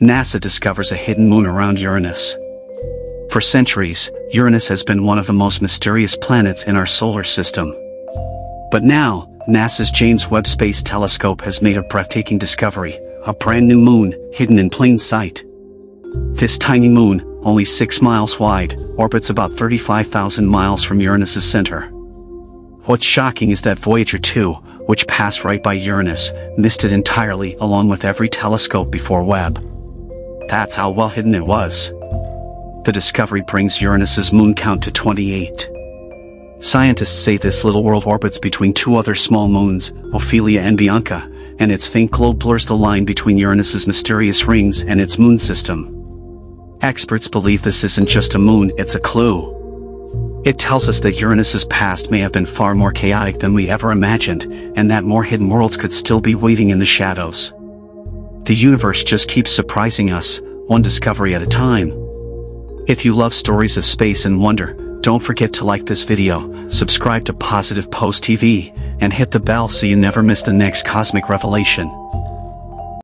NASA discovers a hidden moon around Uranus. For centuries, Uranus has been one of the most mysterious planets in our solar system. But now, NASA's James Webb Space Telescope has made a breathtaking discovery, a brand new moon, hidden in plain sight. This tiny moon, only 6 miles wide, orbits about 35,000 miles from Uranus's center. What's shocking is that Voyager 2, which passed right by Uranus, missed it entirely along with every telescope before Webb. That's how well hidden it was. The discovery brings Uranus's moon count to 28. Scientists say this little world orbits between 2 other small moons, Ophelia and Bianca, and its faint glow blurs the line between Uranus's mysterious rings and its moon system. Experts believe this isn't just a moon, it's a clue. It tells us that Uranus's past may have been far more chaotic than we ever imagined, and that more hidden worlds could still be waiting in the shadows. The universe just keeps surprising us, one discovery at a time. If you love stories of space and wonder, don't forget to like this video, subscribe to Positive Post TV, and hit the bell so you never miss the next cosmic revelation.